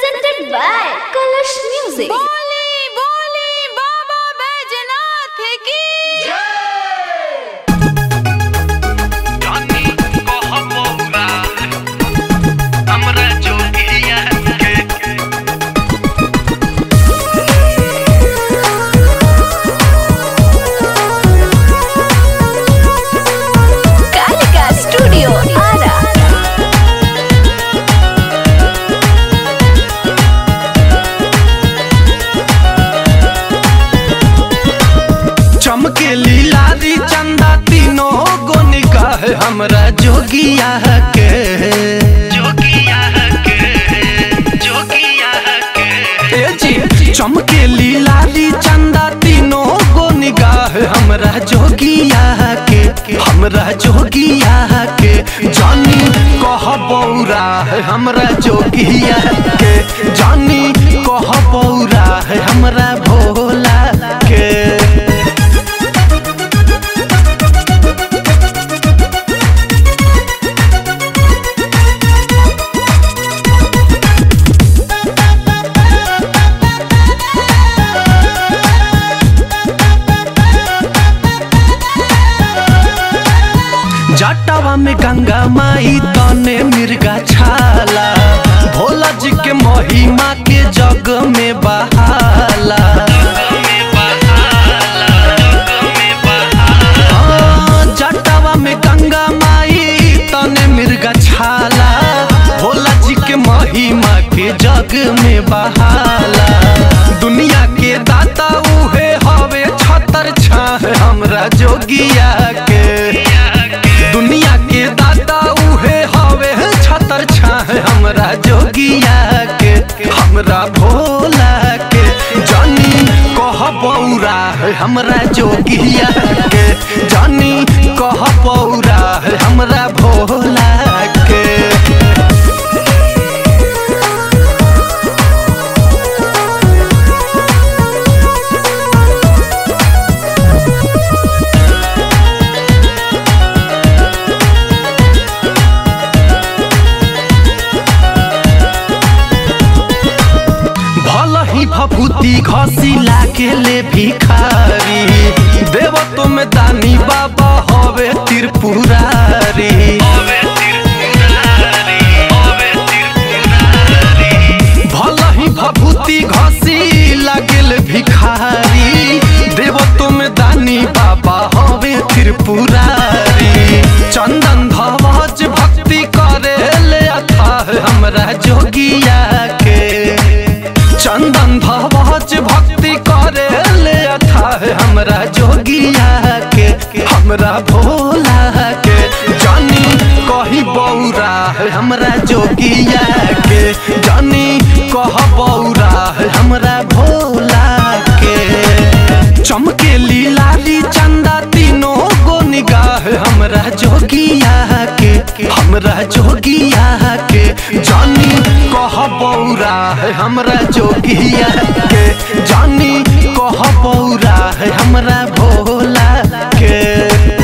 presented by Kalash Music. हमरा जोगिया के, जोगिया के। ए जी चमके लाली चंदा तीनों गो निगाह हमरा जोगिया के, हमरा जोगिया के। जानी कह बौराह हमरा जोगिया के, जानी कह बौराह हमरा भोला के। जटावा में गंगा माई तने मिर्गा छाला, भोला जी के महिमा के जग में बहाला। जटावा में गंगा माई तने मिर्गा छाला, भोला जी के महिमा के जग में बहाला। दुनिया के दाता उहे हवे छतर छाह हमरा जोगिया के, दुनिया के दाता उहे हवे छतर छाह हमरा जोगिया के, हमरा भोला के। जानी कह बौराह हमरा जोगिया के, जानी कह बौराह हमरा भोला के। भभूति घसीला के ले भिखारी, देवतो में दानी बाबा हवे त्रिपुरारी। भला ही भभूति घसीला के ले भिखारी, देवतो में दानी बाबा हवे त्रिपुरारी। चंदन धवज भक्ति करे ले अथाह हमरा जोगिया के, चंदन धवज भक्ति करे ले अथाह हमरा जोगिया के, हमरा भोला के। जानी कही बौराह हमरा जोगिया के, जानी कह बौराह हमरा भोला के। चमके लाली चंदा तीनों गो निगाह हमरा जोगिया के, हमरा जोगिया के। जानी कह बौराह हमरा जोगिया के, जानी कह बौराह हमरा भोला के।